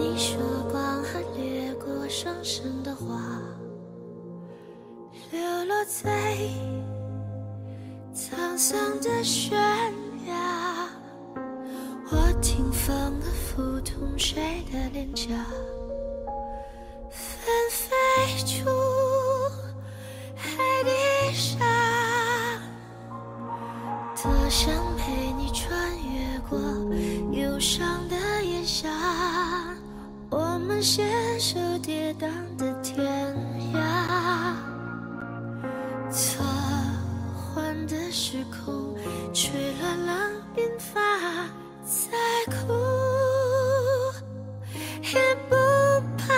你说光寒掠过上身的花，流落在沧桑的悬崖。我听风儿拂痛谁的脸颊，纷飞出海底沙。多想陪你穿越过忧伤的炎夏，我们携手跌宕的天涯。错换的时空，吹乱了鬓发，再苦也不怕。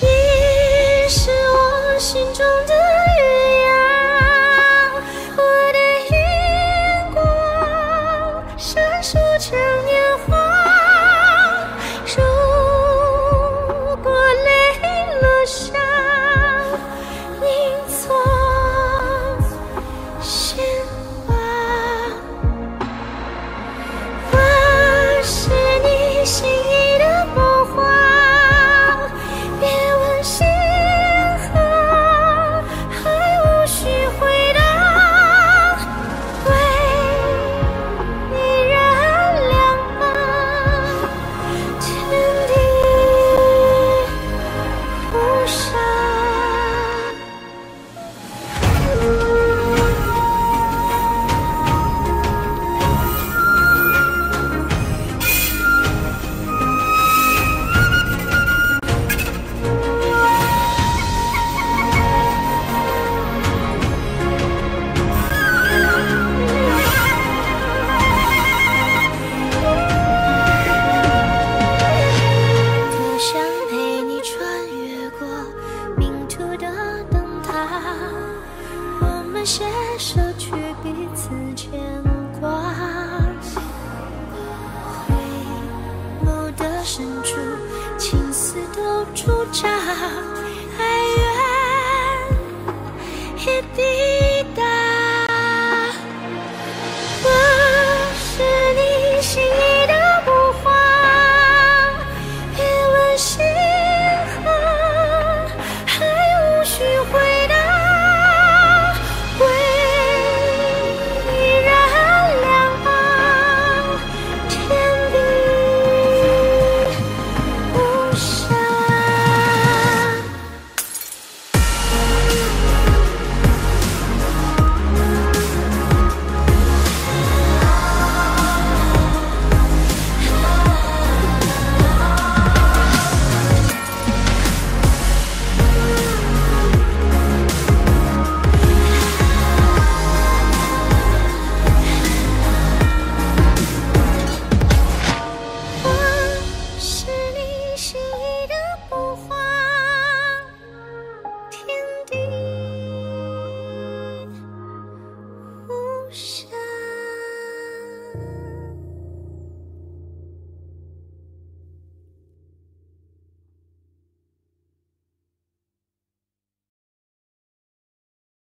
你是我心中的。